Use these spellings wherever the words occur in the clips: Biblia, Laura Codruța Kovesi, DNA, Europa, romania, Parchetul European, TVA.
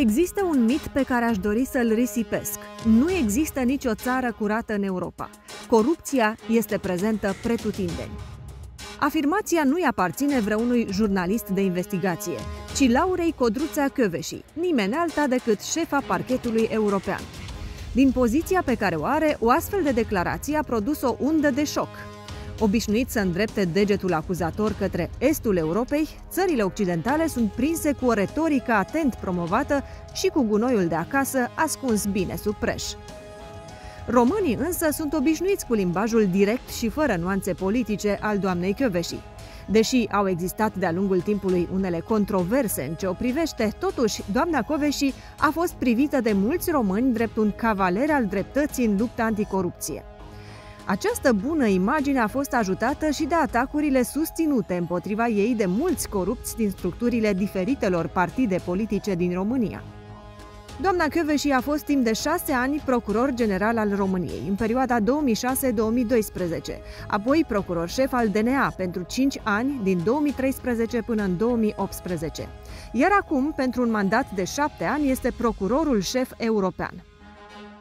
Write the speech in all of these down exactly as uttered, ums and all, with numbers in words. Există un mit pe care aș dori să-l risipesc. Nu există nicio țară curată în Europa. Corupția este prezentă pretutindeni. Afirmația nu-i aparține vreunui jurnalist de investigație, ci Laurei Codruța Kovesi, nimeni alta decât șefa Parchetului European. Din poziția pe care o are, o astfel de declarație a produs o undă de șoc. Obișnuit să îndrepte degetul acuzator către estul Europei, țările occidentale sunt prinse cu o retorică atent promovată și cu gunoiul de acasă ascuns bine sub preș. Românii însă sunt obișnuiți cu limbajul direct și fără nuanțe politice al doamnei Kovesi. Deși au existat de-a lungul timpului unele controverse în ce o privește, totuși doamna Kovesi a fost privită de mulți români drept un cavaler al dreptății în lupta anticorupție. Această bună imagine a fost ajutată și de atacurile susținute împotriva ei de mulți corupți din structurile diferitelor partide politice din România. Doamna Kovesi a fost timp de șase ani procuror general al României, în perioada două mii șase două mii doisprezece, apoi procuror șef al D N A pentru cinci ani, din două mii treisprezece până în două mii optsprezece, iar acum, pentru un mandat de șapte ani, este procurorul șef european.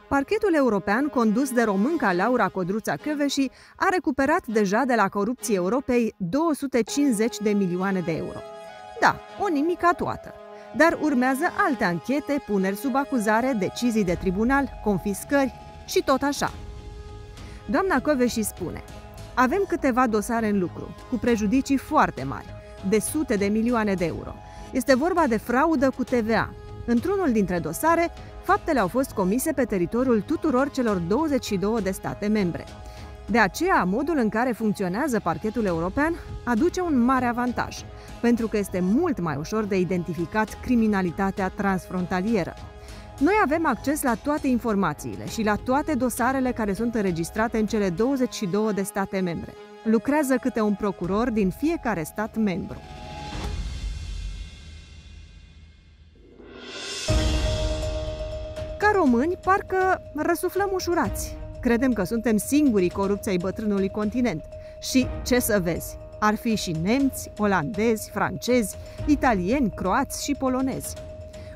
Parchetul European, condus de românca Laura Codruța Kovesi, a recuperat deja de la corupția Europei două sute cincizeci de milioane de euro. Da, o nimica toată. Dar urmează alte anchete, puneri sub acuzare, decizii de tribunal, confiscări și tot așa. Doamna Kovesi spune: avem câteva dosare în lucru, cu prejudicii foarte mari, de sute de milioane de euro. Este vorba de fraudă cu T V A. Într-unul dintre dosare, faptele au fost comise pe teritoriul tuturor celor douăzeci și două de state membre. De aceea, modul în care funcționează Parchetul European aduce un mare avantaj, pentru că este mult mai ușor de identificat criminalitatea transfrontalieră. Noi avem acces la toate informațiile și la toate dosarele care sunt înregistrate în cele douăzeci și două de state membre. Lucrează câte un procuror din fiecare stat membru. Ca români, parcă răsuflăm ușurați. Credem că suntem singurii corupți ai bătrânului continent. Și ce să vezi? Ar fi și nemți, olandezi, francezi, italieni, croați și polonezi.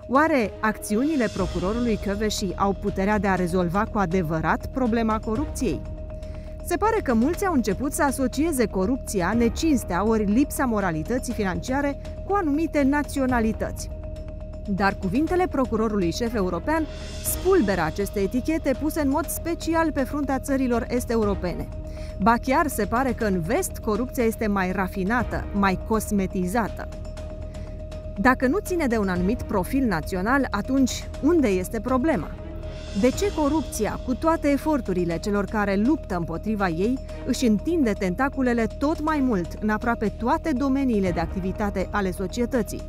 Oare acțiunile procurorului Kovesi au puterea de a rezolva cu adevărat problema corupției? Se pare că mulți au început să asocieze corupția, necinstea ori lipsa moralității financiare cu anumite naționalități. Dar cuvintele procurorului șef european spulberă aceste etichete puse în mod special pe fruntea țărilor est-europene. Ba chiar se pare că în vest corupția este mai rafinată, mai cosmetizată. Dacă nu ține de un anumit profil național, atunci unde este problema? De ce corupția, cu toate eforturile celor care luptă împotriva ei, își întinde tentaculele tot mai mult în aproape toate domeniile de activitate ale societății?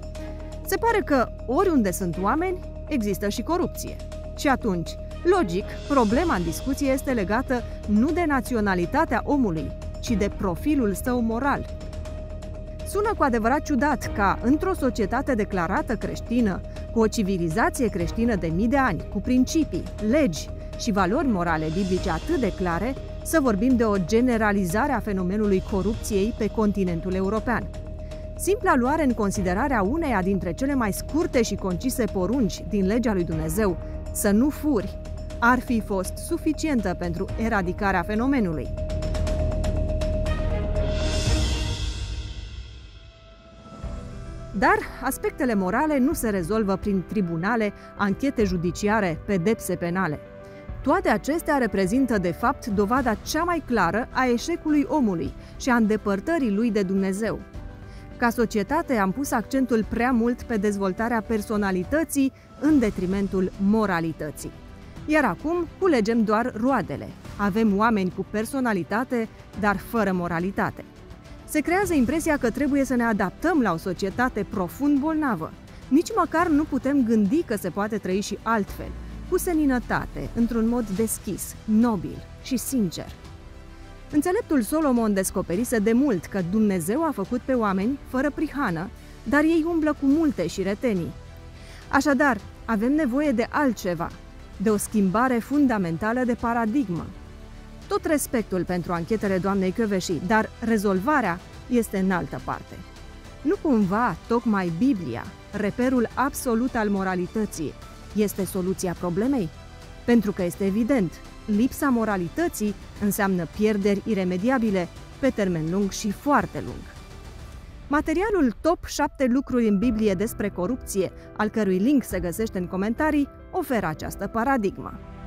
Se pare că oriunde sunt oameni, există și corupție. Și atunci, logic, problema în discuție este legată nu de naționalitatea omului, ci de profilul său moral. Sună cu adevărat ciudat ca, într-o societate declarată creștină, cu o civilizație creștină de mii de ani, cu principii, legi și valori morale biblice atât de clare, să vorbim de o generalizare a fenomenului corupției pe continentul european. Simpla luare în considerare a uneia dintre cele mai scurte și concise porunci din legea lui Dumnezeu, să nu furi, ar fi fost suficientă pentru eradicarea fenomenului. Dar aspectele morale nu se rezolvă prin tribunale, anchete judiciare, pedepse penale. Toate acestea reprezintă, de fapt, dovada cea mai clară a eșecului omului și a îndepărtării lui de Dumnezeu. Ca societate am pus accentul prea mult pe dezvoltarea personalității în detrimentul moralității. Iar acum culegem doar roadele. Avem oameni cu personalitate, dar fără moralitate. Se creează impresia că trebuie să ne adaptăm la o societate profund bolnavă. Nici măcar nu putem gândi că se poate trăi și altfel, cu seninătate, într-un mod deschis, nobil și sincer. Înțeleptul Solomon descoperise de mult că Dumnezeu a făcut pe oameni fără prihană, dar ei umblă cu multe și retenii. Așadar, avem nevoie de altceva, de o schimbare fundamentală de paradigmă. Tot respectul pentru anchetele doamnei Kovesi, dar rezolvarea este în altă parte. Nu cumva tocmai Biblia reperul absolut al moralității, este soluția problemei? Pentru că este evident, lipsa moralității înseamnă pierderi iremediabile, pe termen lung și foarte lung. Materialul Top șapte lucruri în Biblie despre corupție, al cărui link se găsește în comentarii, oferă această paradigmă.